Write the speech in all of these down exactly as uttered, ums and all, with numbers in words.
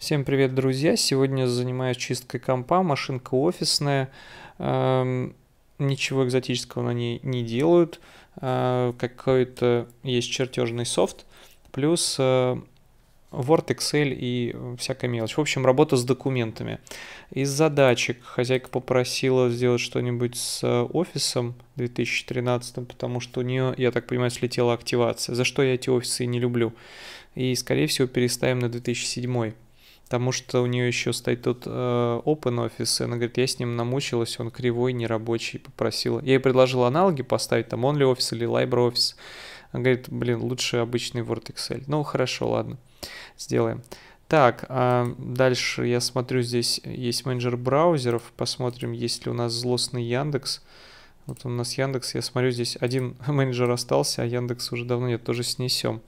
Всем привет, друзья! Сегодня занимаюсь чисткой компа, машинка офисная, эм, ничего экзотического на ней не делают, э, какой-то есть чертежный софт, плюс э, Word, Excel и всякая мелочь. В общем, работа с документами. Из задачек хозяйка попросила сделать что-нибудь с офисом две тысячи тринадцатым, потому что у нее, я так понимаю, слетела активация, за что я эти офисы и не люблю. И, скорее всего, переставим на две тысячи седьмой. Потому что у нее еще стоит тут э, OpenOffice, и она говорит, я с ним намучилась, он кривой, нерабочий, попросила. Я ей предложил аналоги поставить, там OnlyOffice или LibreOffice. Она говорит, блин, лучше обычный Word, Excel. Ну, хорошо, ладно, сделаем. Так, э, дальше я смотрю, здесь есть менеджер браузеров, посмотрим, есть ли у нас злостный Яндекс. Вот у нас Яндекс, я смотрю, здесь один менеджер остался, а Яндекс уже давно нет, тоже снесем.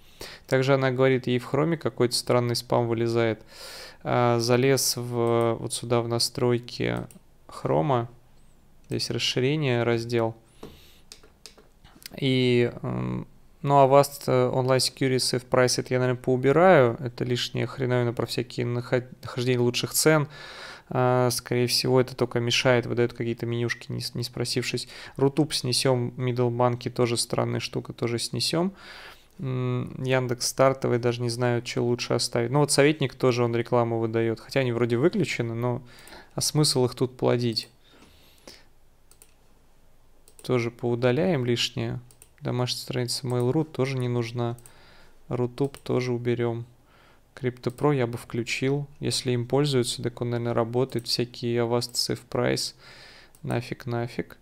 Также она говорит, ей в хроме какой-то странный спам вылезает. Залез в, вот сюда в настройки хрома, здесь расширение, раздел. И, ну, Avast, Online Security, SafePrice, это я, наверное, поубираю. Это лишняя хреновина про всякие нахождения лучших цен. Скорее всего, это только мешает, выдает какие-то менюшки, не спросившись. Rutube снесем, Middlebank тоже странная штука, тоже снесем. Яндекс стартовый, даже не знаю, что лучше оставить. Ну вот советник тоже, он рекламу выдает, хотя они вроде выключены, но а смысл их тут плодить? Тоже поудаляем лишнее. Домашняя страница Mail.ru тоже не нужна. Rutube тоже уберем. CryptoPro я бы включил. Если им пользуются, так он, наверное, работает. Всякие Avast, SafePrice. Нафиг, нафиг.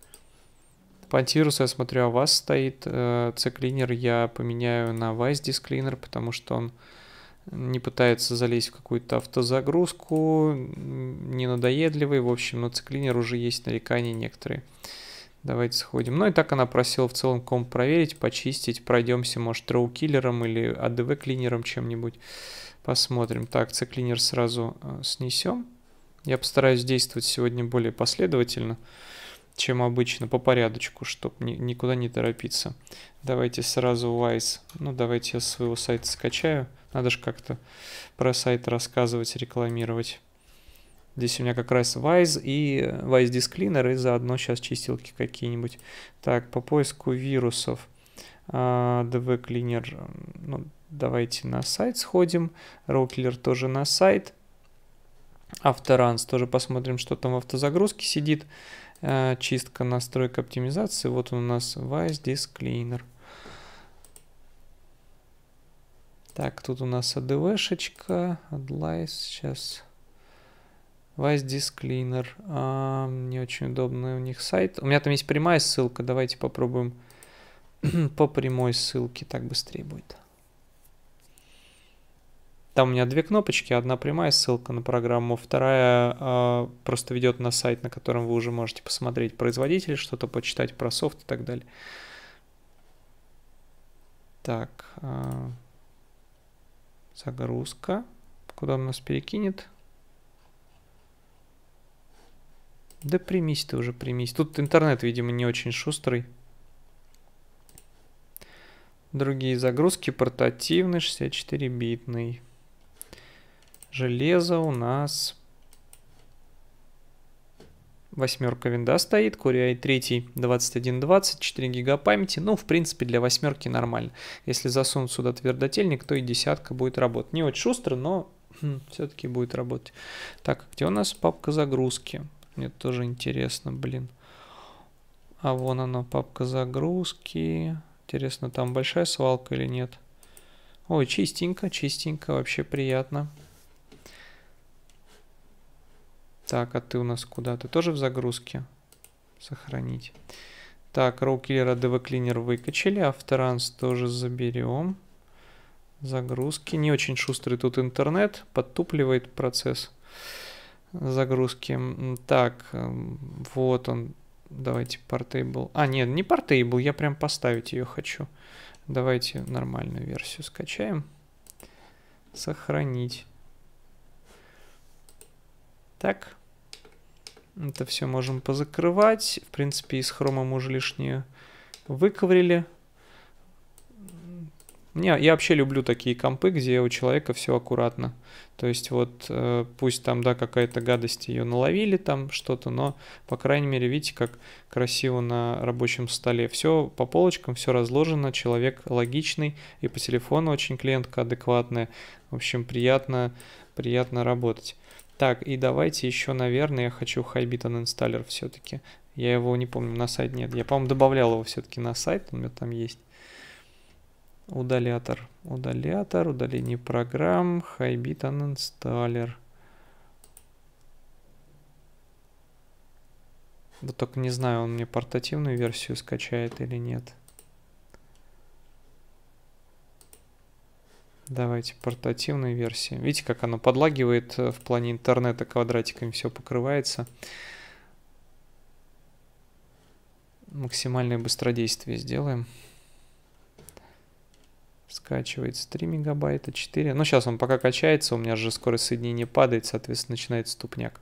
По антивирусу я смотрю, Avast стоит. CCleaner я поменяю на Wise Disk Cleaner, потому что он не пытается залезть в какую-то автозагрузку, не надоедливый. В общем, но CCleaner уже есть нарекания некоторые. Давайте сходим. Ну и так она просила в целом комп проверить, почистить. Пройдемся, может, RogueKiller'ом или AdwCleaner'ом чем-нибудь. Посмотрим. Так, CCleaner сразу снесем. Я постараюсь действовать сегодня более последовательно, чем обычно, по порядочку, чтобы ни, никуда не торопиться. Давайте сразу Wise. Ну, давайте я с своего сайта скачаю. Надо же как-то про сайт рассказывать, рекламировать. Здесь у меня как раз Wise и Wise Disk Cleaner, и заодно сейчас чистилки какие-нибудь. Так, по поиску вирусов. AdwCleaner. Ну, давайте на сайт сходим. RogueKiller тоже на сайт. AutoRuns тоже посмотрим, что там в автозагрузке сидит. Чистка, настройка, оптимизации. Вот у нас Wise Disk Cleaner. Так, тут у нас AdWшечка. AdLice. Сейчас. Wise Disk Cleaner. А, не очень удобный у них сайт. У меня там есть прямая ссылка. Давайте попробуем по прямой ссылке. Так быстрее будет. Там у меня две кнопочки, одна прямая ссылка на программу, вторая э, просто ведет на сайт, на котором вы уже можете посмотреть производитель, что-то почитать про софт и так далее. Так, э, загрузка, куда он нас перекинет? Да примись ты уже, примись. Тут интернет, видимо, не очень шустрый. Другие загрузки, портативный, шестьдесят четыре битный. Железо у нас восьмерка винда стоит, CureIt три двадцать один двадцать, четыре гига памяти. Ну, в принципе, для восьмерки нормально. Если засунуть сюда твердотельник, то и десятка будет работать. Не очень шустро, но все-таки будет работать. Так, где у нас папка загрузки? Мне тоже интересно, блин. А вон она, папка загрузки. Интересно, там большая свалка или нет? Ой, чистенько, чистенько, вообще приятно. Так, а ты у нас куда? Ты тоже в загрузке? Сохранить. Так, RogueKiller, AdwCleaner выкачали. AutoRuns тоже заберем. Загрузки. Не очень шустрый тут интернет. Подтупливает процесс загрузки. Так, вот он. Давайте Portable. А, нет, не Portable, я прям поставить ее хочу. Давайте нормальную версию скачаем. Сохранить. Так, это все можем позакрывать. В принципе, из хрома мы уже лишнее выковырили. Не, я вообще люблю такие компы, где у человека все аккуратно. То есть вот э, пусть там, да, какая-то гадость ее наловили, там что-то, но, по крайней мере, видите, как красиво на рабочем столе. Все по полочкам, все разложено, человек логичный, и по телефону очень клиентка адекватная. В общем, приятно, приятно работать. Так, и давайте еще, наверное, я хочу HiBit Uninstaller все-таки. Я его не помню, на сайт нет. Я, по-моему, добавлял его все-таки на сайт, он у меня там есть. Удалятор, удалятор, удаление программ, HiBit Uninstaller. Вот только не знаю, он мне портативную версию скачает или нет. Давайте портативные версии. Видите, как оно подлагивает в плане интернета, квадратиками все покрывается. Максимальное быстродействие сделаем. Скачивается три мегабайта, четыре. Но сейчас он пока качается, у меня же скорость соединения падает, соответственно, начинается тупняк.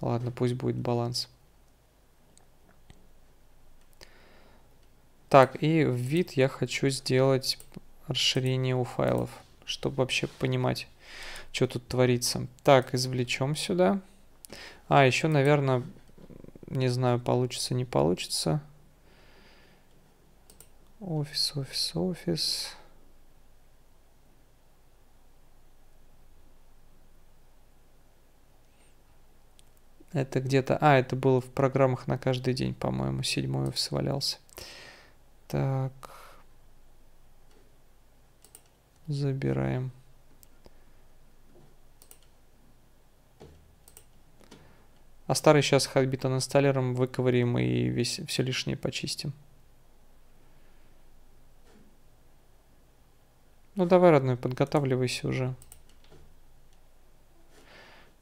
Ладно, пусть будет баланс. Так, и в вид я хочу сделать расширение у файлов, чтобы вообще понимать, что тут творится. Так, извлечем сюда. А, еще, наверное... Не знаю, получится, не получится. Офис, офис, офис. Это где-то... А, это было в программах на каждый день, по-моему. Седьмой офис валялся. Так. Забираем. А старый сейчас HiBit Uninstaller выковырим и весь, все лишнее почистим. Ну давай, родной, подготавливайся уже.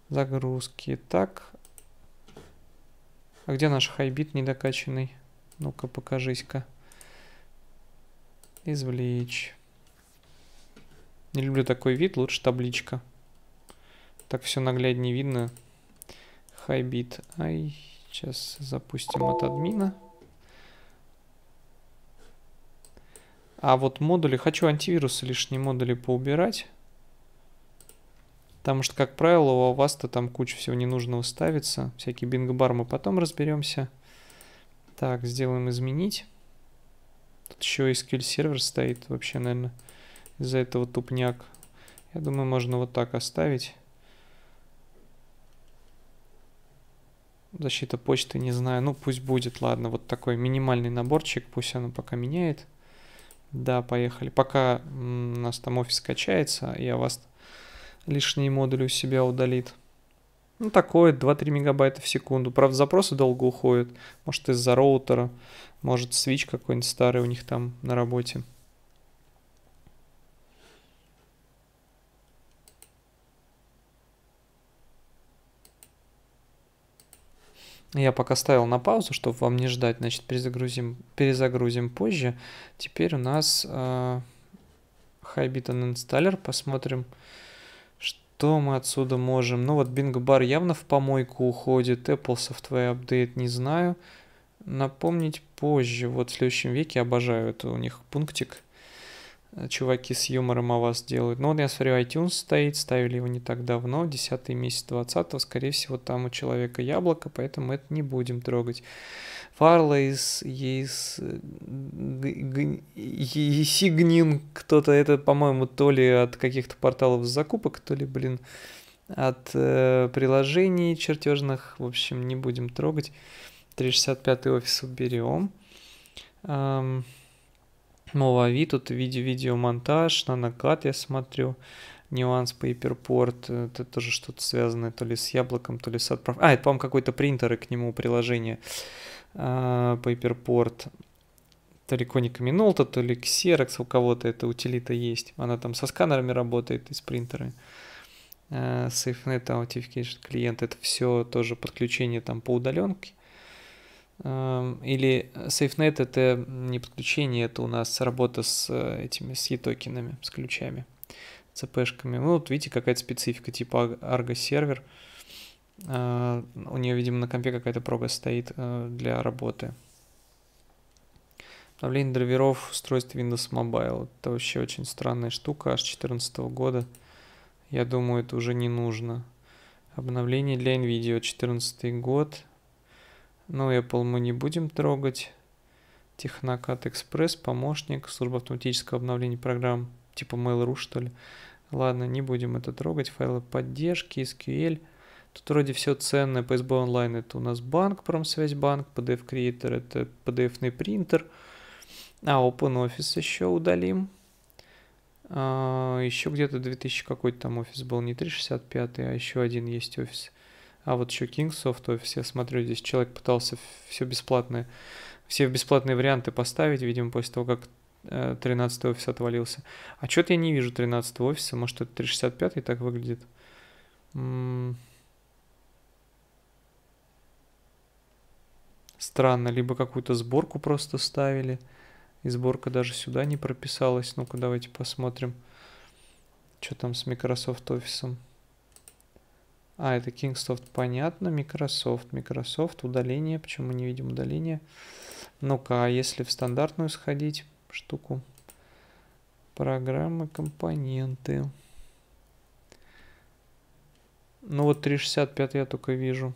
Загрузки. Так. А где наш HiBit недокачанный? Ну-ка, покажись-ка. Извлечь. Не люблю такой вид, лучше табличка. Так все нагляднее видно. HiBit. Ай, сейчас запустим от админа. А вот модули. Хочу антивирусы, лишние модули поубирать. Потому что, как правило, у Avast там куча всего ненужного ставится. Всякий Bing Bar мы потом разберемся. Так, сделаем изменить. Тут еще эс кью эль сервер стоит. Вообще, наверное, из-за этого тупняк. Я думаю, можно вот так оставить. Защита почты, не знаю. Ну, пусть будет, ладно. Вот такой минимальный наборчик. Пусть оно пока меняет. Да, поехали. Пока у нас там офис качается, я вас лишние модули у себя удалит. Ну, такое, два-три мегабайта в секунду. Правда, запросы долго уходят. Может, из-за роутера. Может, свич какой-нибудь старый у них там на работе. Я пока ставил на паузу, чтобы вам не ждать. Значит, перезагрузим, перезагрузим позже. Теперь у нас э, HiBit Uninstaller. Посмотрим, что мы отсюда можем. Ну вот Bing Bar явно в помойку уходит. Apple Software Update не знаю. Напомнить позже. Вот в следующем веке, обожаю это. У них пунктик. Чуваки с юмором о вас делают. Но вот я смотрю, iTunes стоит, ставили его не так давно, десятый месяц двадцатого, скорее всего, там у человека яблоко, поэтому мы это не будем трогать. Фарлы из Есигнин, кто-то, это, по-моему, то ли от каких-то порталов закупок, то ли, блин, от э, приложений чертежных, в общем, не будем трогать. триста шестьдесят пятый офис уберем. Эм... Новави, тут видео-видеомонтаж, нанокат я смотрю, нюанс пейперпорт, это тоже что-то связанное то ли с яблоком, то ли с отправкой. А, это, по-моему, какой-то принтер и к нему приложение пейперпорт. То ли Konica Minolta, то ли Xerox, у кого-то эта утилита есть. Она там со сканерами работает и с принтерами. SafeNet, Authentication клиент, это все тоже подключение там по удаленке. Или SafeNet — это не подключение, это у нас работа с этими, с e-токенами, с ключами, цпшками. Ну, вот видите, какая-то специфика, типа Argo сервер. У нее, видимо, на компе какая-то прога стоит для работы. Обновление драйверов устройств Windows Mobile. Это вообще очень странная штука, аж две тысячи четырнадцатого года. Я думаю, это уже не нужно. Обновление для NVIDIA, две тысячи четырнадцатый год. Ну, Apple мы не будем трогать. Технокат Экспресс, помощник, служба автоматического обновления программ, типа Mail.ru, что ли. Ладно, не будем это трогать. Файлы поддержки, эс кью эль. Тут вроде все ценное. пэ эс бэ онлайн — это у нас банк, промсвязьбанк, пи ди эф Creator — это пи ди эф-ный принтер. А, OpenOffice еще удалим. А, еще где-то две тысячи какой-то там офис был, не триста шестьдесят пять, а еще один есть офис. А вот еще King Soft Office, я смотрю, здесь человек пытался все бесплатное, все бесплатные варианты поставить, видимо, после того, как тринадцатый офис отвалился. А что-то я не вижу тринадцатого офиса, может, это триста шестьдесят пять так выглядит. М-м- Странно, либо какую-то сборку просто ставили. И сборка даже сюда не прописалась. Ну-ка, давайте посмотрим, что там с Microsoft Office. А, это Kingsoft, понятно. Microsoft, Microsoft, удаление. Почему мы не видим удаление? Ну-ка, а если в стандартную сходить штуку? Программы, компоненты. Ну вот триста шестьдесят пять я только вижу.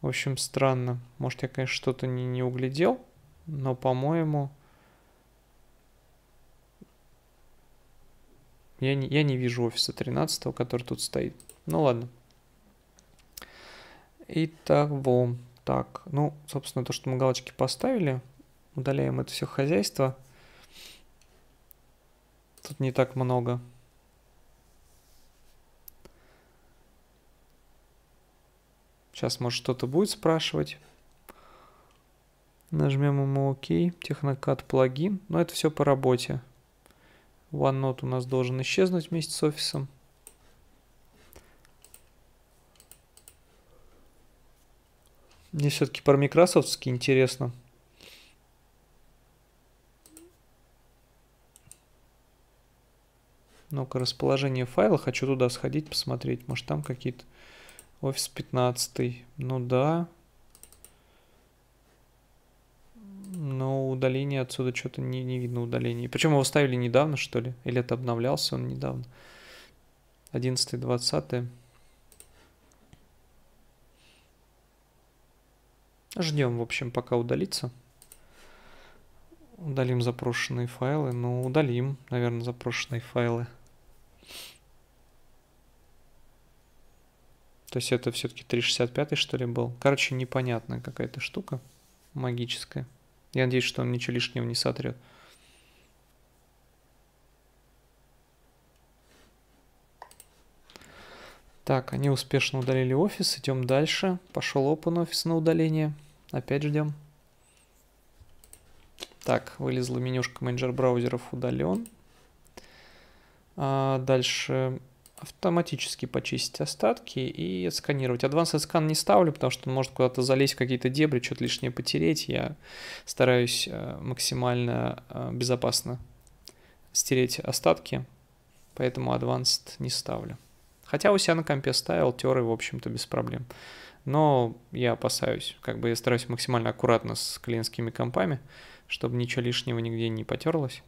В общем, странно. Может, я, конечно, что-то не, не углядел, но, по-моему, я не, я не вижу офиса тринадцатого, который тут стоит. Ну, ладно. Итак, вот так. Ну, собственно, то, что мы галочки поставили, удаляем это все хозяйство. Тут не так много. Сейчас, может, что-то будет спрашивать. Нажмем ему ОК, технокат плагин, но это все по работе. OneNote у нас должен исчезнуть вместе с офисом. Мне все-таки про Microsoft интересно. Ну-ка, расположение файла, хочу туда сходить, посмотреть, может, там какие-то. Офис пятнадцатый, ну да. Но удаление отсюда что-то не, не видно удаление. Причем его ставили недавно, что ли? Или это обновлялся он недавно? одиннадцатый, двадцатый. Ждем, в общем, пока удалится. Удалим запрошенные файлы. Ну, удалим, наверное, запрошенные файлы. То есть это все-таки триста шестьдесят пять что ли был? Короче, непонятная какая-то штука магическая. Я надеюсь, что он ничего лишнего не сотрет. Так, они успешно удалили офис. Идем дальше. Пошел OpenOffice на удаление. Опять ждем. Так, вылезла менюшка менеджер браузеров удален. А дальше... автоматически почистить остатки и отсканировать. Advanced Scan не ставлю, потому что он может куда-то залезть в какие-то дебри, что-то лишнее потереть. Я стараюсь максимально безопасно стереть остатки, поэтому Advanced не ставлю. Хотя у себя на компе ставил, тер и, в общем-то, без проблем. Но я опасаюсь, как бы я стараюсь максимально аккуратно с клиентскими компами, чтобы ничего лишнего нигде не потерлось.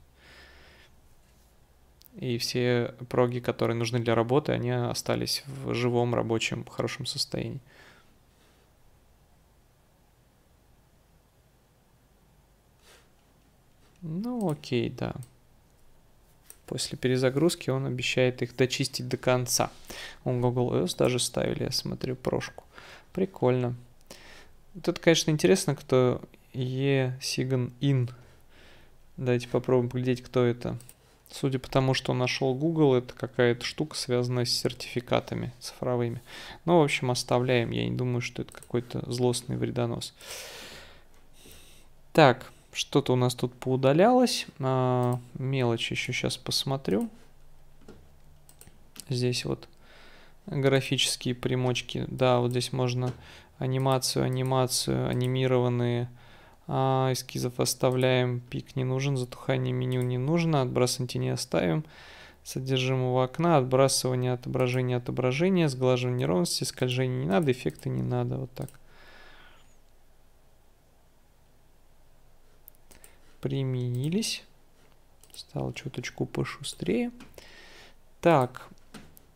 И все проги, которые нужны для работы, они остались в живом, рабочем, хорошем состоянии. Ну, окей, да. После перезагрузки он обещает их дочистить до конца. Он Google ай о эс даже ставили, я смотрю, прошку. Прикольно. Тут, конечно, интересно, кто e-sign-in. Давайте попробуем поглядеть, кто это. Судя по тому, что нашел Google, это какая-то штука, связанная с сертификатами цифровыми. Ну, в общем, оставляем. Я не думаю, что это какой-то злостный вредонос. Так, что-то у нас тут поудалялось. А, мелочи еще сейчас посмотрю. Здесь вот графические примочки. Да, вот здесь можно анимацию, анимацию, анимированные... А, эскизов оставляем, пик не нужен, затухание меню не нужно, отбрасывание тени оставим, содержимого окна, отбрасывание отображения отображения, сглаживание неровности, скольжение не надо, эффекты не надо. Вот так. Применились. Стало чуточку пошустрее. Так,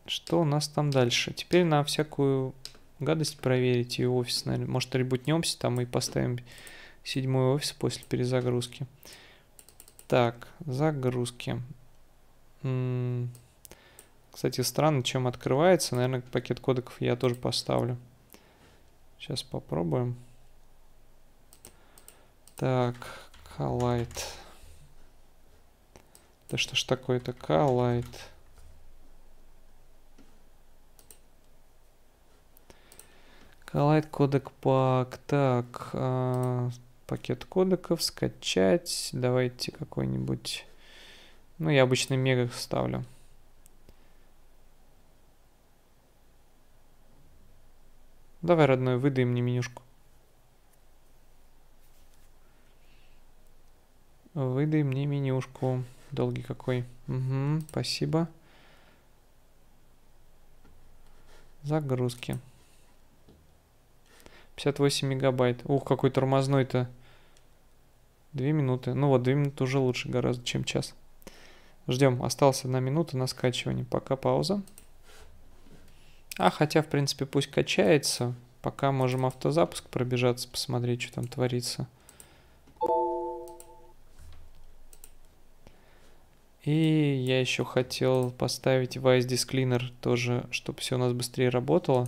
что у нас там дальше? Теперь на всякую гадость проверить и офис, наверное. Может, ребутнемся там и поставим седьмой офис после перезагрузки. Так, загрузки. Кстати, странно, чем открывается. Наверное, пакет кодеков я тоже поставлю. Сейчас попробуем. Так, KLite. Да что ж такое-то KLite? KLite кодек пак. Так, э, пакет кодеков скачать. Давайте какой-нибудь... Ну, я обычно мега ставлю. Давай, родной, выдай мне менюшку. Выдай мне менюшку. Долгий какой. Угу, спасибо. Загрузки. пятьдесят восемь мегабайт. Ух, какой тормозной-то. Две минуты. Ну вот, две минуты уже лучше гораздо, чем час. Ждем. Осталась одна минута на скачивание. Пока пауза. А, хотя, в принципе, пусть качается. Пока можем автозапуск пробежаться, посмотреть, что там творится. И я еще хотел поставить Wise Disk Cleaner тоже, чтобы все у нас быстрее работало.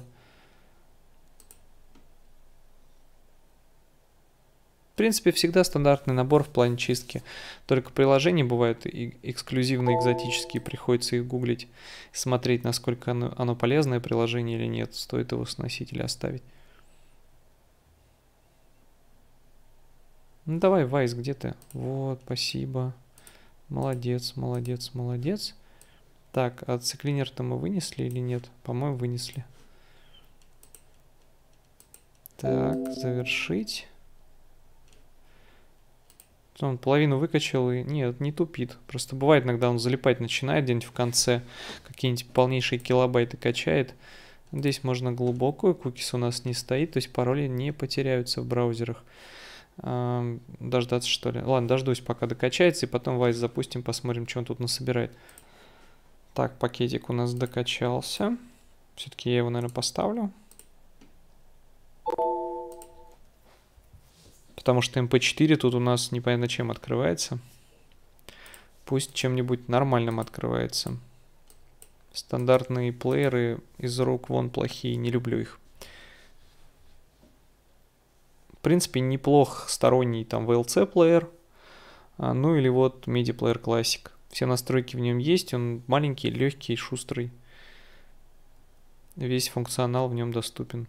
В принципе, всегда стандартный набор в плане чистки. Только приложения бывают и эксклюзивные, экзотические. Приходится их гуглить, смотреть, насколько оно, оно полезное приложение или нет. Стоит его сносить или оставить. Ну давай, Вайс, где ты? Вот, спасибо. Молодец, молодец, молодец. Так, а CCleaner-то мы вынесли или нет? По-моему, вынесли. Так, завершить. Он половину выкачал и... Нет, не тупит. Просто бывает иногда он залипать начинает где-нибудь в конце. Какие-нибудь полнейшие килобайты качает. Здесь можно глубокую. Кукис у нас не стоит. То есть пароли не потеряются в браузерах. Дождаться, что ли? Ладно, дождусь, пока докачается. И потом Wise запустим, посмотрим, что он тут насобирает. Так, пакетик у нас докачался. Все-таки я его, наверное, поставлю. Потому что эм пэ четыре тут у нас непонятно чем открывается. Пусть чем-нибудь нормальным открывается. Стандартные плееры из рук вон плохие, не люблю их. В принципе, неплох сторонний там ви эл си плеер. Ну или вот MIDI плеер Classic. Все настройки в нем есть, он маленький, легкий, шустрый. Весь функционал в нем доступен.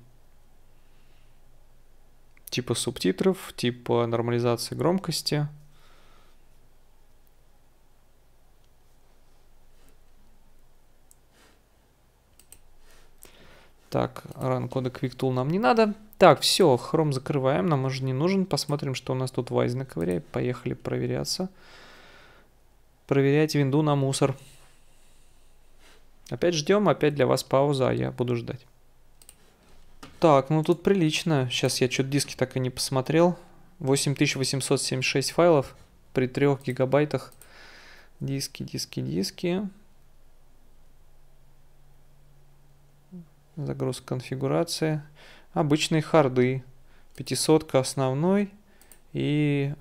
Типа субтитров, типа нормализации громкости. Так, run codec quick tool нам не надо. Так, все, Chrome закрываем, нам уже не нужен. Посмотрим, что у нас тут Wise наковыряет. Поехали проверяться. Проверять винду на мусор. Опять ждем, опять для вас пауза, а я буду ждать. Так, ну тут прилично. Сейчас я что-то диски так и не посмотрел. восемь тысяч восемьсот семьдесят шесть файлов при трёх гигабайтах. Диски, диски, диски. Загрузка конфигурации. Обычные харды. пятисотка основной. И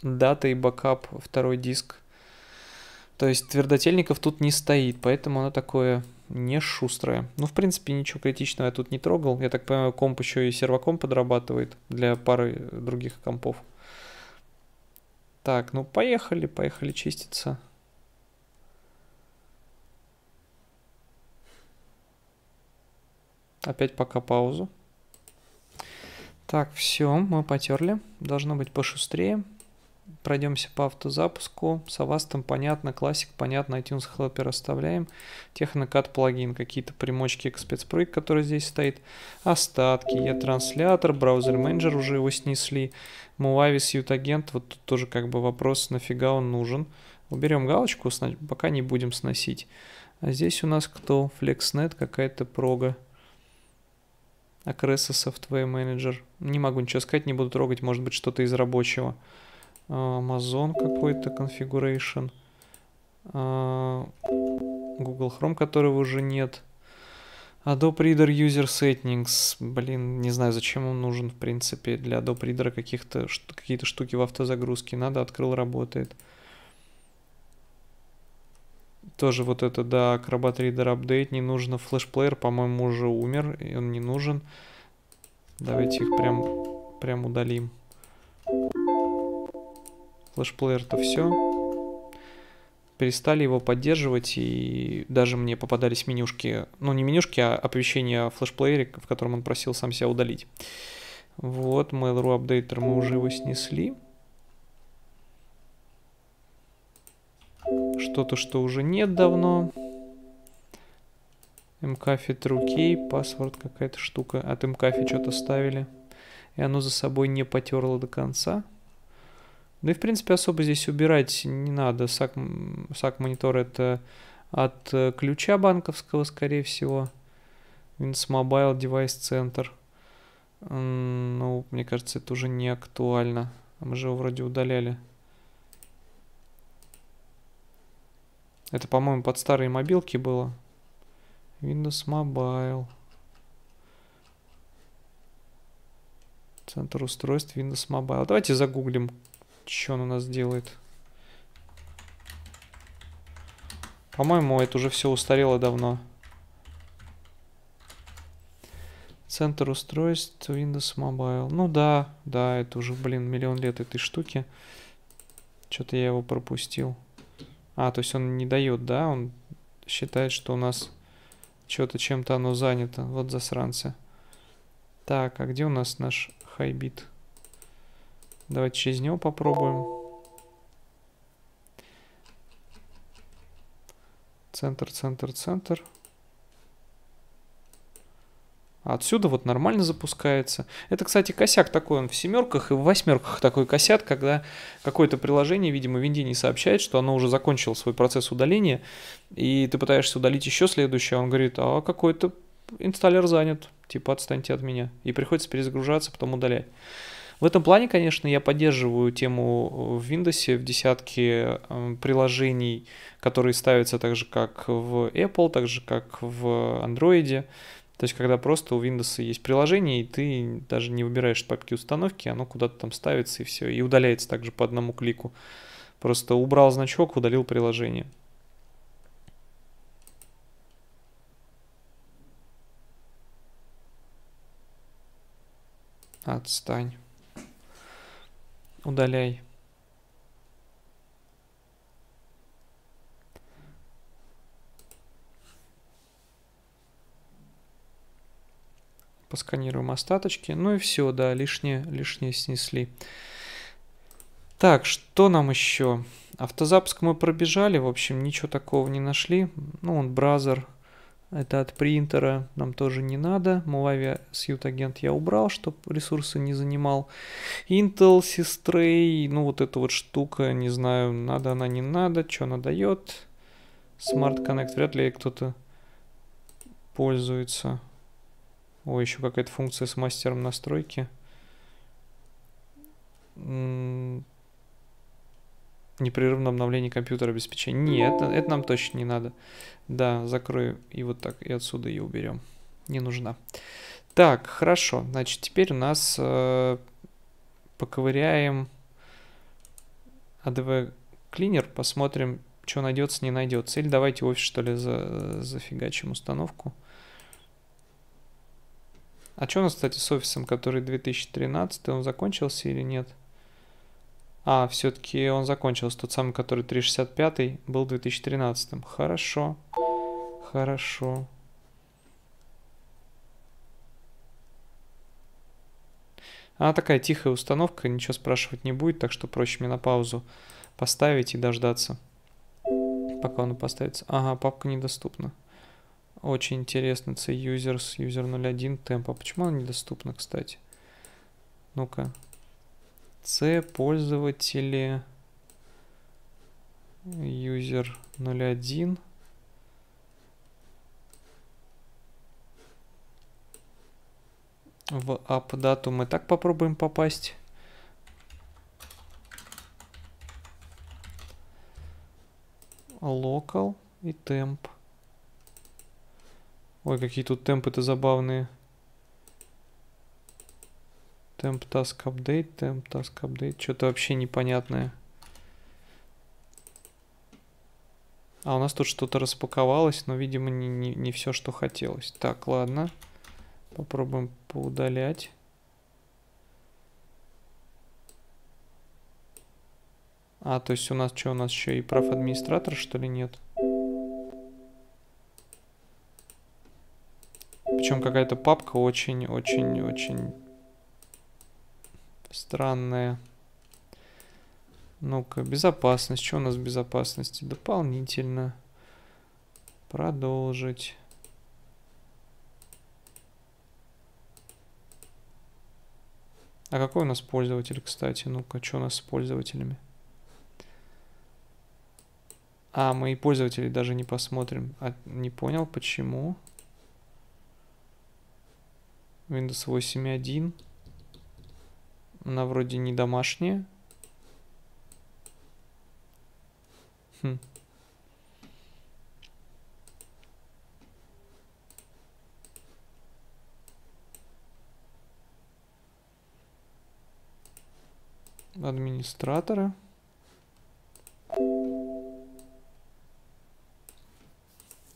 дата и бэкап второй диск. То есть твердотельников тут не стоит, поэтому оно такое... не шустрая. Ну, в принципе, ничего критичного я тут не трогал. Я так понимаю, комп еще и серваком подрабатывает для пары других компов. Так, ну поехали, поехали чиститься. Опять пока паузу. Так, все, мы потерли. Должно быть пошустрее. Пройдемся по автозапуску. С Avast понятно, Classic понятно, iTunes Helper оставляем. Технокад плагин, какие-то примочки к спецпроект, который здесь стоит. Остатки, e-транслятор, браузер-менеджер, уже его снесли. Movavis, ютагент, вот тут тоже как бы вопрос, нафига он нужен. Уберем галочку, пока не будем сносить. А здесь у нас кто? FlexNet, какая-то прога. Акреса Software Manager. Не могу ничего сказать, не буду трогать, может быть что-то из рабочего. Amazon какой-то, Configuration, Google Chrome, которого уже нет, Adobe Reader User Settings, блин, не знаю, зачем он нужен, в принципе, для Adobe Reader каких-то, какие-то штуки в автозагрузке надо, открыл, работает. Тоже вот это, да, Acrobat Reader Update не нужно, флешплеер, по-моему, уже умер, и он не нужен. Давайте их прям, прям удалим. Флешплеер-то все. Перестали его поддерживать, и даже мне попадались менюшки, ну не менюшки, а оповещения о флешплеере, в котором он просил сам себя удалить. Вот, Mail.ru Updater, мы уже его снесли. Что-то, что уже нет давно. McAfee TrueKey, паспорт какая-то штука. От McAfee что-то ставили, и оно за собой не потерло до конца. Да и, в принципе, особо здесь убирать не надо. сак монитор это от ключа банковского, скорее всего. WinsMobile Device Center. Ну, мне кажется, это уже не актуально. Мы же его вроде удаляли. Это, по-моему, под старые мобилки было. Windows Mobile. Центр устройств Windows Mobile. Давайте загуглим. Что он у нас делает? По-моему, это уже все устарело давно. Центр устройств Windows Mobile. Ну да, да, это уже, блин, миллион лет этой штуки. Что-то я его пропустил. А, то есть он не дает, да? Он считает, что у нас что-то чем-то оно занято. Вот засранцы. Так, а где у нас наш HiBit? Давайте через него попробуем. Центр, центр, центр. Отсюда вот нормально запускается. Это, кстати, косяк такой, он в семерках и в восьмерках такой косяк, когда какое-то приложение, видимо, в Индии не сообщает, что оно уже закончило свой процесс удаления, и ты пытаешься удалить еще следующее, а он говорит, а какой-то инсталлер занят, типа отстаньте от меня. И приходится перезагружаться, потом удалять. В этом плане, конечно, я поддерживаю тему в Windows, в десятке приложений, которые ставятся так же, как в Apple, так же, как в Android. То есть, когда просто у Windows есть приложение, и ты даже не выбираешь папки установки, оно куда-то там ставится и все, и удаляется также по одному клику. Просто убрал значок, удалил приложение. Отстань. Удаляй. Посканируем остаточки. Ну и все, да, лишнее, лишнее снесли. Так, что нам еще? Автозапуск мы пробежали, в общем, ничего такого не нашли. Ну, он браузер. Это от принтера, нам тоже не надо. Movavi Suite Agent я убрал, чтобы ресурсы не занимал. Intel, Sistray, ну вот эта вот штука, не знаю, надо она, не надо, что она дает. Smart Connect вряд ли кто-то пользуется. О, еще какая-то функция с мастером настройки. Непрерывное обновление компьютера обеспечения. Нет, это, это нам точно не надо. Да, закрою и вот так, и отсюда ее уберем. Не нужна. Так, хорошо. Значит, теперь у нас э, поковыряем AdwCleaner, посмотрим, что найдется, не найдется. Или давайте офис, что ли, за, зафигачим установку. А что у нас, кстати, с офисом, который две тысячи тринадцатый, он закончился или нет? А, все-таки он закончился. Тот самый, который триста шестьдесят пятый, был две тысячи тринадцатым. Хорошо. Хорошо. Она такая тихая установка, ничего спрашивать не будет, так что проще мне на паузу поставить и дождаться, пока она поставится. Ага, папка недоступна. Очень интересно, c users, user ноль один, темп. А почему она недоступна, кстати? Ну-ка. c пользователи user ноль один. В апдату мы так попробуем попасть. Local и темп. Ой, какие тут темпы-то забавные. Темп task update, темп task update. Что-то вообще непонятное. А у нас тут что-то распаковалось, но, видимо, не, не, не все, что хотелось. Так, ладно. Попробуем поудалять. А, то есть у нас что, у нас еще и прав администратора, что ли, нет? Причем какая-то папка очень-очень-очень странная. Ну-ка, безопасность. Что у нас в безопасности? Дополнительно. Продолжить. А какой у нас пользователь, кстати? Ну-ка, что у нас с пользователями? А, мы и пользователей даже не посмотрим. А, не понял, почему. Windows восемь точка один. Она вроде не домашняя. Хм. Администратора.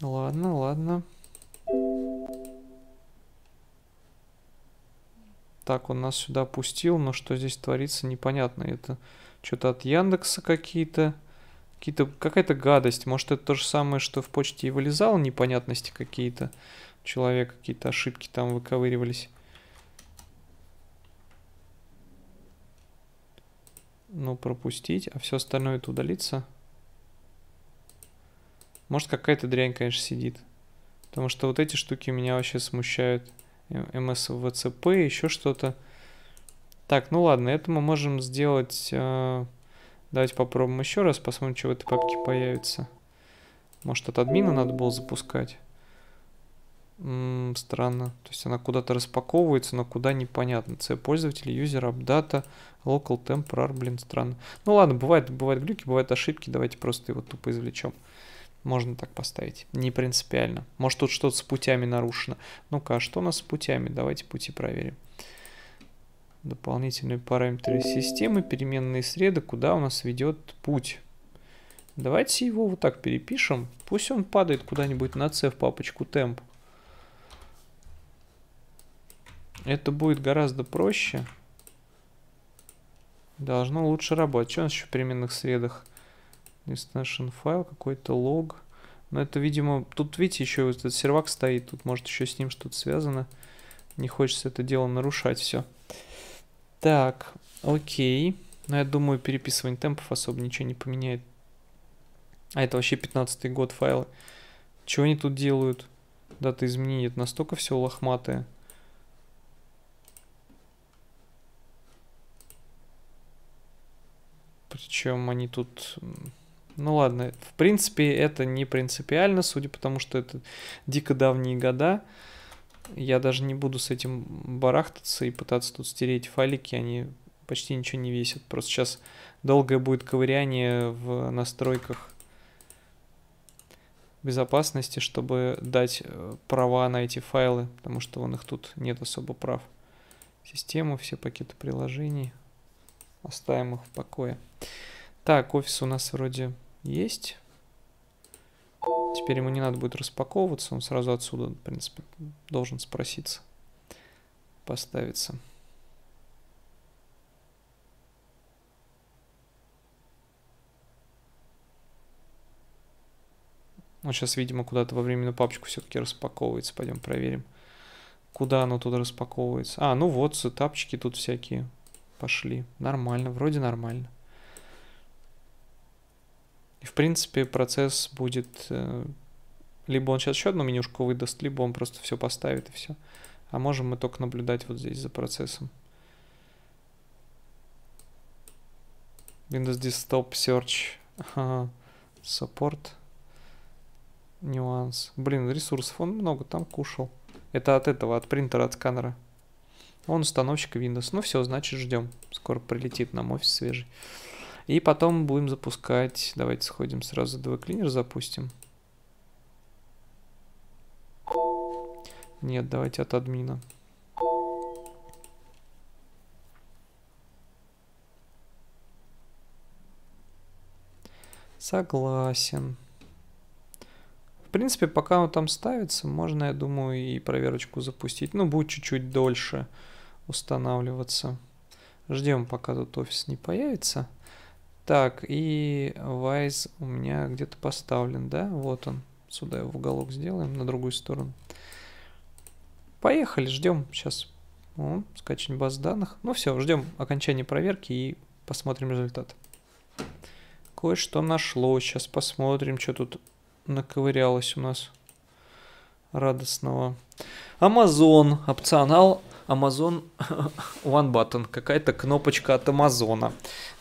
Ладно, ладно. Так, он нас сюда пустил, но что здесь творится, непонятно. Это что-то от Яндекса какие-то. Какие-то какая-то гадость. Может, это то же самое, что в почте и вылезало, непонятности какие-то. У человека какие-то ошибки там выковыривались. Ну, пропустить, а все остальное это удалится. Может, какая-то дрянь, конечно, сидит. Потому что вот эти штуки меня вообще смущают. эм эс вэ цэ пэ, еще что-то. Так, ну ладно, это мы можем сделать... Давайте попробуем еще раз, посмотрим, что в этой папке появится. Может, от админа надо было запускать? М-м, странно. То есть она куда-то распаковывается, но куда непонятно. c пользователь, user, update, local, temporar, блин, странно. Ну ладно, бывают, бывают глюки, бывают ошибки, давайте просто его тупо извлечем. Можно так поставить. Не принципиально. Может, тут что-то с путями нарушено. Ну-ка, а что у нас с путями? Давайте пути проверим. Дополнительные параметры системы, переменные среды, куда у нас ведет путь. Давайте его вот так перепишем. Пусть он падает куда-нибудь на c в папочку темп. Это будет гораздо проще. Должно лучше работать. Что у нас еще в переменных средах? Destination файл, какой-то лог. Но это, видимо, тут, видите, еще вот этот сервак стоит. Тут, может, еще с ним что-то связано. Не хочется это дело нарушать все. Так, окей. Но я думаю, переписывание темпов особо ничего не поменяет. А это вообще пятнадцатый год файлы. Чего они тут делают? Дата изменений. Это настолько все лохматое. Причем они тут... Ну ладно, в принципе, это не принципиально, судя по тому, что это дико давние года. Я даже не буду с этим барахтаться и пытаться тут стереть файлики, они почти ничего не весят. Просто сейчас долгое будет ковыряние в настройках безопасности, чтобы дать права на эти файлы, потому что вон их тут нет особо прав. Систему, все пакеты приложений. Оставим их в покое. Так, офис у нас вроде есть. Теперь ему не надо будет распаковываться. Он сразу отсюда, в принципе, должен спроситься. Поставиться. Он сейчас, видимо, куда-то во временную папочку все-таки распаковывается. Пойдем проверим. Куда оно тут распаковывается? А, ну вот, сетапчики тут всякие пошли. Нормально, вроде нормально. И в принципе процесс будет... Либо он сейчас еще одну менюшку выдаст, либо он просто все поставит и все. А можем мы только наблюдать вот здесь за процессом. Windows Desktop Search. Ага. Support. Нюанс. Блин, ресурсов он много там кушал. Это от этого, от принтера, от сканера. Он установщик Windows. Ну все, значит ждем. Скоро прилетит нам офис свежий. И потом будем запускать. Давайте сходим сразу, AdwCleaner запустим. Нет, давайте от админа. Согласен. В принципе, пока он там ставится, можно, я думаю, и проверочку запустить. Ну, будет чуть-чуть дольше устанавливаться. Ждем, пока тут офис не появится. Так, и Wise у меня где-то поставлен, да? Вот он. Сюда его в уголок сделаем, на другую сторону. Поехали, ждем сейчас. О, скачиваем баз данных. Ну все, ждем окончания проверки и посмотрим результат. Кое-что нашло. Сейчас посмотрим, что тут наковырялось у нас радостного. Amazon. Опционал Amazon One Button. Какая-то кнопочка от Amazon.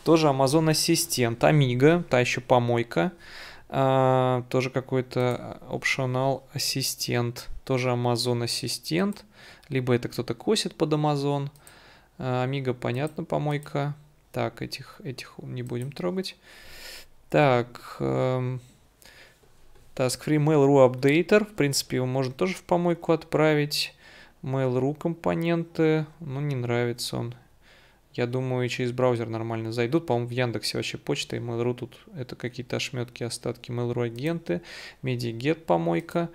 Тоже Amazon Ассистент. Амиго. Та еще помойка. А, тоже какой-то optional ассистент. Тоже Amazon Ассистент. Либо это кто-то косит под Amazon. Амиго, понятно, помойка. Так, этих, этих не будем трогать. Так. Э, Task-free Mail.ru Updater. В принципе, его можно тоже в помойку отправить. Mail.ru компоненты. Ну, не нравится он. Я думаю, через браузер нормально зайдут. По-моему, в Яндексе вообще почта и Mail.ru тут это какие-то ошметки, остатки. Mail.ru агенты, MediaGet помойка,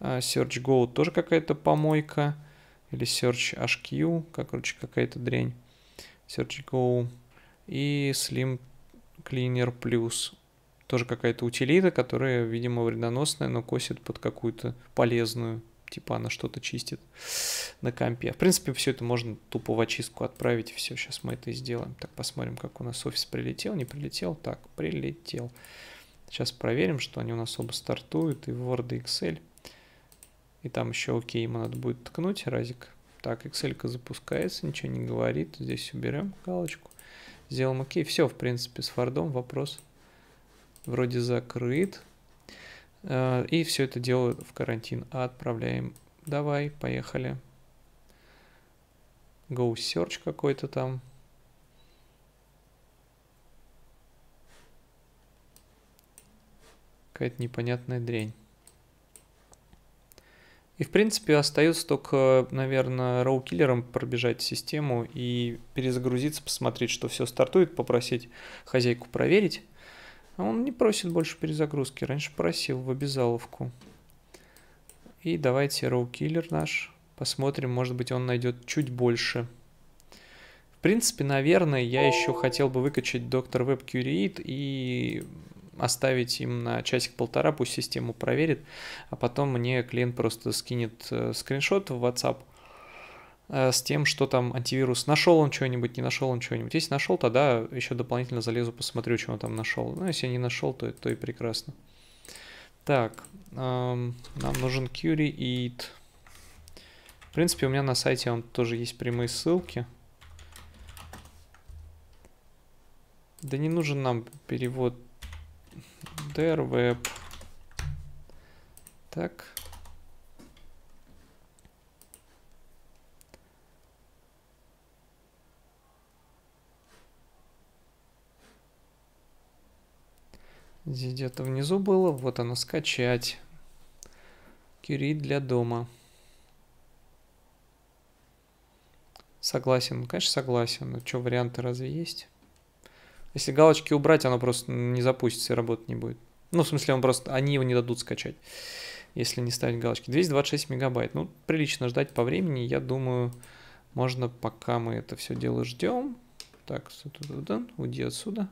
SearchGo тоже какая-то помойка. Или SearchHQ, как, короче, какая-то дрянь. SearchGo и SlimCleaner Plus. Тоже какая-то утилита, которая, видимо, вредоносная, но косит под какую-то полезную. Типа она что-то чистит на компе. В принципе, все это можно тупо в очистку отправить. И все, сейчас мы это и сделаем. Так, посмотрим, как у нас офис прилетел, не прилетел. Так, прилетел. Сейчас проверим, что они у нас оба стартуют. И в Word, и Excel. И там еще ОК, ему надо будет ткнуть разик. Так, Excel-ка запускается, ничего не говорит. Здесь уберем галочку. Сделаем ОК. Все, в принципе, с Word вопрос вроде закрыт. И все это дело в карантин. Отправляем. Давай, поехали. Go search какой-то там. Какая-то непонятная дрянь. И в принципе остается только, наверное, RogueKiller'ом пробежать систему и перезагрузиться, посмотреть, что все стартует, попросить хозяйку проверить. Он не просит больше перезагрузки. Раньше просил в обязаловку. И давайте RogueKiller наш. Посмотрим, может быть, он найдет чуть больше. В принципе, наверное, я еще хотел бы выкачать доктор веб CureIt и оставить им на часик-полтора, пусть систему проверит. А потом мне клиент просто скинет скриншот в WhatsApp с тем, что там антивирус, нашел он что-нибудь, не нашел он что-нибудь. Если нашел, тогда еще дополнительно залезу, посмотрю, что он там нашел. Ну, если не нашел, то, то и прекрасно. Так, эм, нам нужен CureIt. В принципе, у меня на сайте он тоже есть прямые ссылки. Да не нужен нам перевод др веб. Так. Здесь где-то внизу было. Вот оно, скачать. CureIt для дома. Согласен. Конечно, согласен. Но что, варианты разве есть? Если галочки убрать, оно просто не запустится и работать не будет. Ну, в смысле, он просто, они его не дадут скачать, если не ставить галочки. двести двадцать шесть мегабайт. Ну, прилично ждать по времени. Я думаю, можно, пока мы это все дело ждем. Так, уйди отсюда.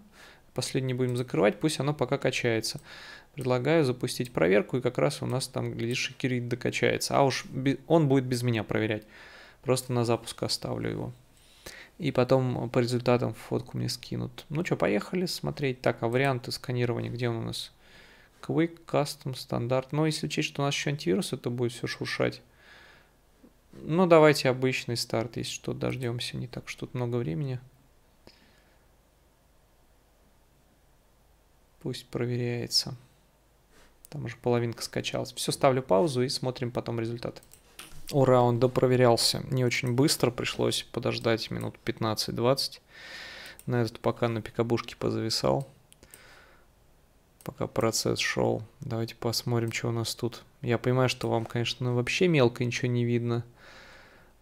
последний будем закрывать, пусть оно пока качается. Предлагаю запустить проверку, и как раз у нас там, глядишь, и CureIt докачается. А уж он будет без меня проверять. Просто на запуск оставлю его. И потом по результатам фотку мне скинут. Ну что, поехали смотреть. Так, а варианты сканирования, где он у нас? Quick, Custom, стандарт. Но если учесть, что у нас еще антивирус, это будет все шуршать. Ну, давайте обычный старт, если что, дождемся. Не так что тут много времени. Пусть проверяется. Там уже половинка скачалась. Все, ставлю паузу и смотрим потом результат. Ура, он допроверялся. Не очень быстро, пришлось подождать минут пятнадцать-двадцать. На этот пока на пикабушке позависал. Пока процесс шел. Давайте посмотрим, что у нас тут. Я понимаю, что вам, конечно, вообще мелко ничего не видно.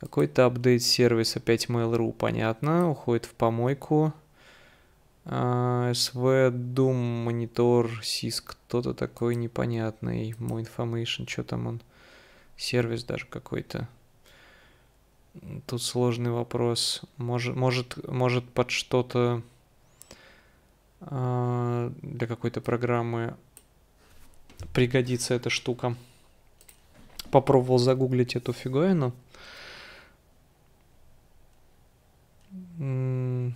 Какой-то апдейт-сервис, опять Mail.ru, понятно. Уходит в помойку. СВ, Doom, Монитор, Сис, кто-то такой непонятный. More Information, что там он? Сервис даже какой-то. Тут сложный вопрос. Может, может, может под что-то э, для какой-то программы пригодится эта штука. Попробовал загуглить эту фиговину. М-м-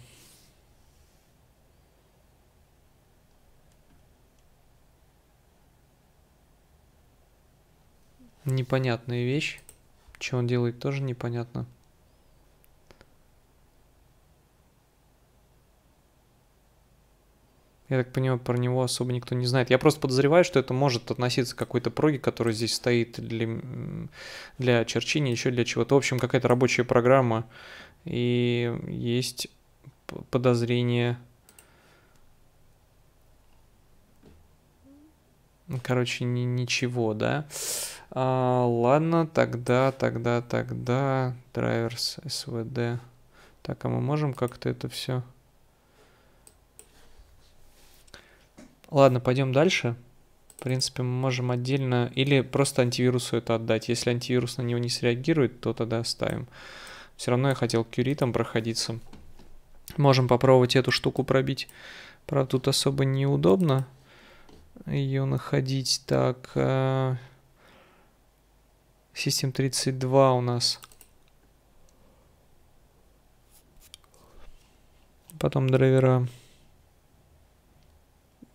Непонятная вещь. Что он делает, тоже непонятно. Я так понимаю, про него особо никто не знает. Я просто подозреваю, что это может относиться к какой-то проге, который здесь стоит для, для черчения, еще для чего-то. В общем, какая-то рабочая программа. И есть подозрение... Короче, ни, ничего, да? А, ладно, тогда, тогда, тогда... Drivers, эс ви ди. Так, а мы можем как-то это все... Ладно, пойдем дальше. В принципе, мы можем отдельно... Или просто антивирусу это отдать. Если антивирус на него не среагирует, то тогда оставим. Все равно я хотел CureIt'ом проходиться. Можем попробовать эту штуку пробить. Правда, тут особо неудобно ее находить. Так, систем тридцать два у нас, потом драйвера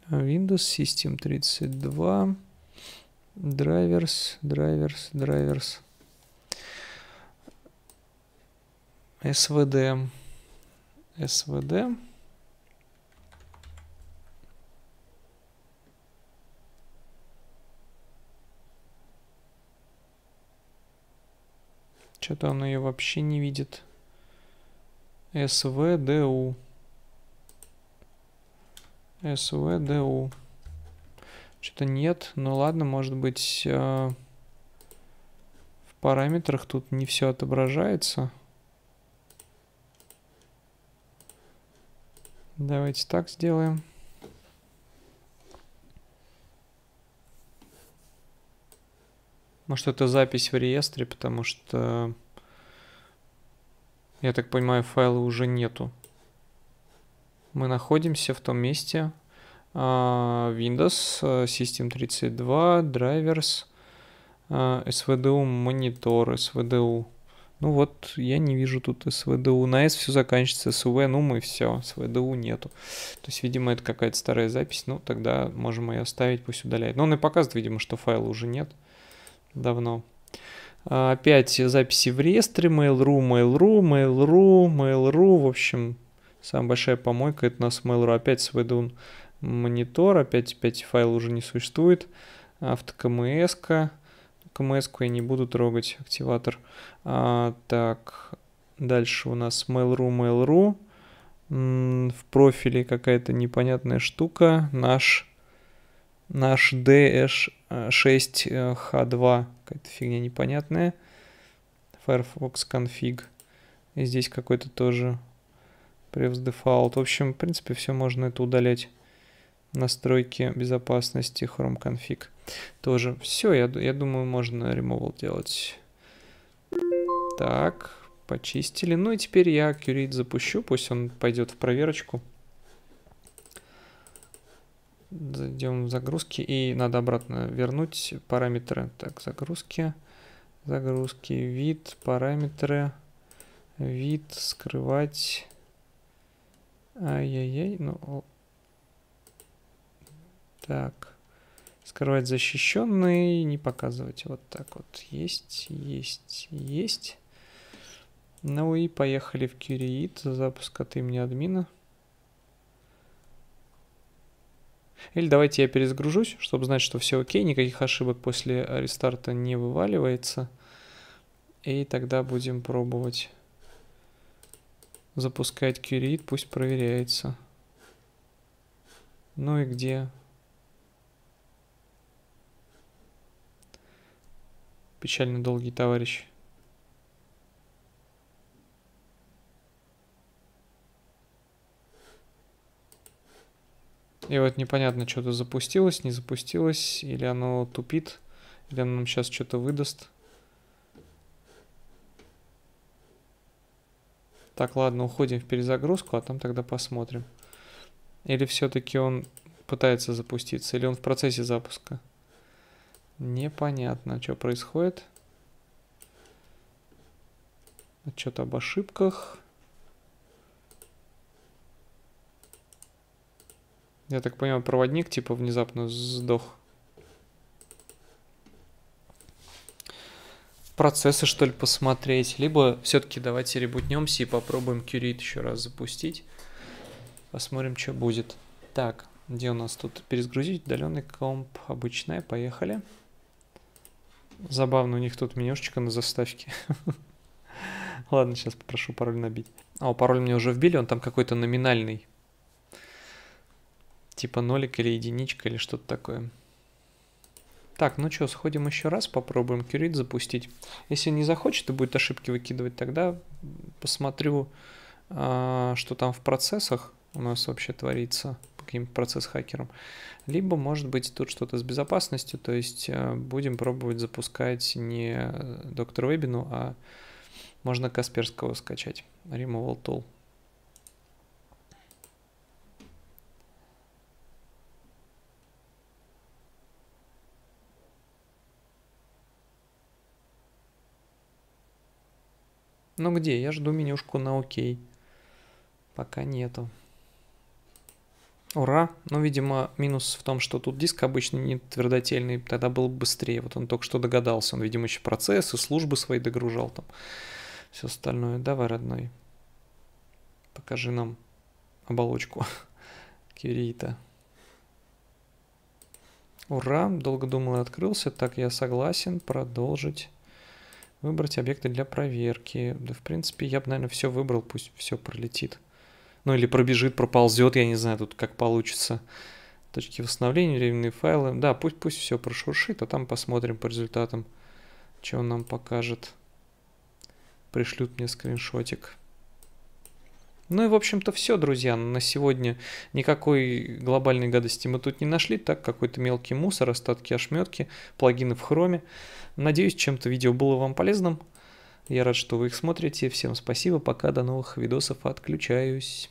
Windows, систем тридцать два, drivers, drivers, drivers, svd, svd. Что-то оно ее вообще не видит. svdu. svdu. Что-то нет. Ну ладно, может быть, в параметрах тут не все отображается. Давайте так сделаем. Может, это запись в реестре, потому что, я так понимаю, файла уже нету. Мы находимся в том месте. Windows, System тридцать два, Drivers, svdu, Monitor, svdu. Ну вот, я не вижу тут svdu. На S все заканчивается, sv, ну мы все, svdu нету. То есть, видимо, это какая-то старая запись. Ну, тогда можем ее оставить, пусть удаляет. Но он и показывает, видимо, что файла уже нет. Давно. Опять записи в реестре. Mail.ru, Mail.ru, Mail.ru, Mail.ru. В общем, самая большая помойка — это у нас Mail.ru. Опять сведун монитор. Опять, опять файл уже не существует. Автокмс-ка. КМС-ку я не буду трогать. Активатор. А, так. Дальше у нас Mail.ru, Mail.ru. В профиле какая-то непонятная штука. Наш... Наш ди эш шесть эйч два, какая-то фигня непонятная. Firefox config. И здесь какой-то тоже Prev Default. В общем, в принципе, все можно это удалять. Настройки безопасности, Chrome config. Тоже все, я, я думаю, можно removal делать. Так, почистили. Ну и теперь я CureIt запущу, пусть он пойдет в проверочку. Зайдем в загрузки, и надо обратно вернуть параметры. Так, загрузки, загрузки, вид, параметры, вид, скрывать. Ай-яй-яй, ну... Так, скрывать защищенный, не показывать. Вот так вот, есть, есть, есть. Ну и поехали в CureIt, запуск от имени админа. Или давайте я перезагружусь, чтобы знать, что все окей, никаких ошибок после рестарта не вываливается. И тогда будем пробовать запускать CureIt, пусть проверяется. Ну и где? Печально долгий товарищ. И вот непонятно, что-то запустилось, не запустилось, или оно тупит, или оно нам сейчас что-то выдаст. Так, ладно, уходим в перезагрузку, а там тогда посмотрим. Или все-таки он пытается запуститься, или он в процессе запуска. Непонятно, что происходит. Отчет об ошибках. Я так понимаю, проводник типа внезапно сдох. Процессы, что ли, посмотреть. Либо все-таки давайте ребутнемся и попробуем CureIt еще раз запустить. Посмотрим, что будет. Так, где у нас тут перезагрузить? Удаленный комп, обычная, поехали. Забавно, у них тут менюшечка на заставке. Ладно, сейчас попрошу пароль набить. О, пароль мне уже вбили, он там какой-то номинальный. Типа нолик или единичка или что-то такое. Так, ну что, сходим еще раз, попробуем CureIt запустить. Если не захочет и будет ошибки выкидывать, тогда посмотрю, что там в процессах у нас вообще творится, по каким-то процесс-хакерам. Либо, может быть, тут что-то с безопасностью, то есть будем пробовать запускать не доктор вебину, а можно Касперского скачать, Removal Tool. Ну где? Я жду менюшку на ОК. Пока нету. Ура! Ну, видимо, минус в том, что тут диск обычно не твердотельный, тогда было быстрее. Вот он только что догадался. Он, видимо, еще процессы, службы свои догружал там. Все остальное. Давай, родной. Покажи нам оболочку CureIt. Ура! Долго думал и открылся. Так, я согласен. Продолжить. Выбрать объекты для проверки. Да, в принципе, я бы, наверное, все выбрал, пусть все пролетит. Ну, или пробежит, проползет, я не знаю, тут как получится. Точки восстановления, временные файлы. Да, пусть, пусть все прошуршит, а там посмотрим по результатам, что он нам покажет. Пришлют мне скриншотик. Ну и, в общем-то, все, друзья. На сегодня никакой глобальной гадости мы тут не нашли. Так, какой-то мелкий мусор, остатки ошметки, плагины в хроме. Надеюсь, чем-то видео было вам полезным. Я рад, что вы их смотрите. Всем спасибо. Пока, до новых видосов. Отключаюсь.